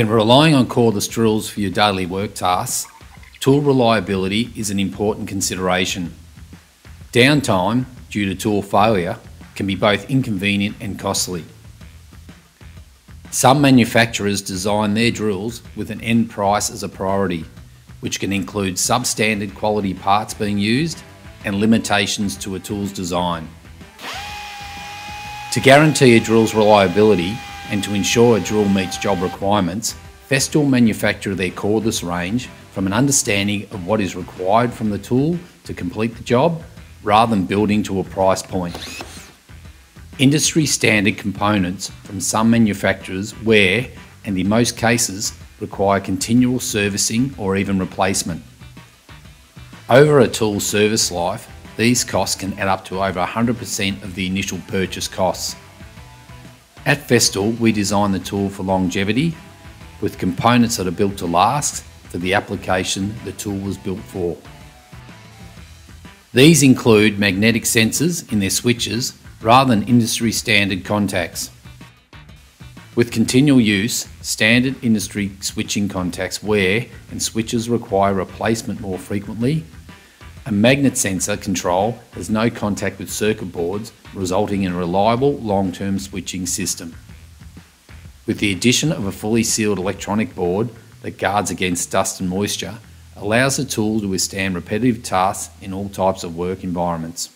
When relying on cordless drills for your daily work tasks, tool reliability is an important consideration. Downtime due to tool failure can be both inconvenient and costly. Some manufacturers design their drills with an end price as a priority, which can include substandard quality parts being used and limitations to a tool's design. To guarantee a drill's reliability and to ensure a drill meets job requirements, Festool manufacture their cordless range from an understanding of what is required from the tool to complete the job, rather than building to a price point. Industry standard components from some manufacturers wear, and in most cases, require continual servicing or even replacement. Over a tool's service life, these costs can add up to over 100% of the initial purchase costs. At Festool, we design the tool for longevity, with components that are built to last for the application the tool was built for. These include magnetic sensors in their switches rather than industry standard contacts. With continual use, standard industry switching contacts wear and switches require replacement more frequently. A magnet sensor control has no contact with circuit boards, resulting in a reliable long-term switching system. With the addition of a fully sealed electronic board that guards against dust and moisture, allows the tool to withstand repetitive tasks in all types of work environments.